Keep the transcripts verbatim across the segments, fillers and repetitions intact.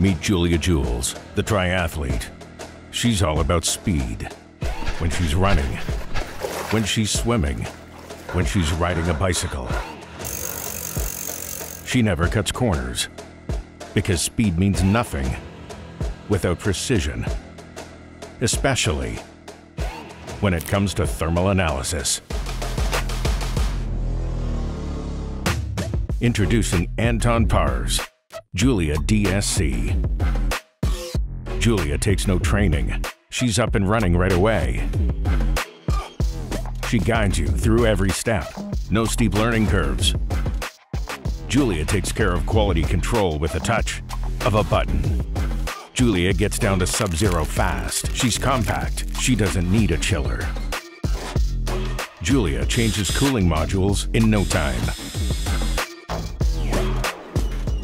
Meet Julia Jules, the triathlete. She's all about speed. When she's running, when she's swimming, when she's riding a bicycle. She never cuts corners, because speed means nothing without precision, especially when it comes to thermal analysis. Introducing Anton Paar's Julia D S C. Julia takes no training. She's up and running right away. She guides you through every step. No steep learning curves. Julia takes care of quality control with a touch of a button. Julia gets down to sub-zero fast. She's compact. She doesn't need a chiller. Julia changes cooling modules in no time.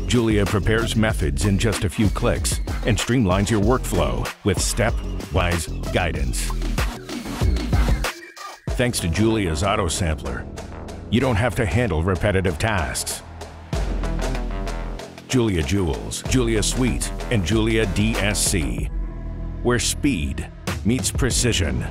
Julia prepares methods in just a few clicks and streamlines your workflow with step-wise guidance. Thanks to Julia's Auto Sampler, you don't have to handle repetitive tasks. Julia Jules, Julia Suite, and Julia D S C, where speed meets precision.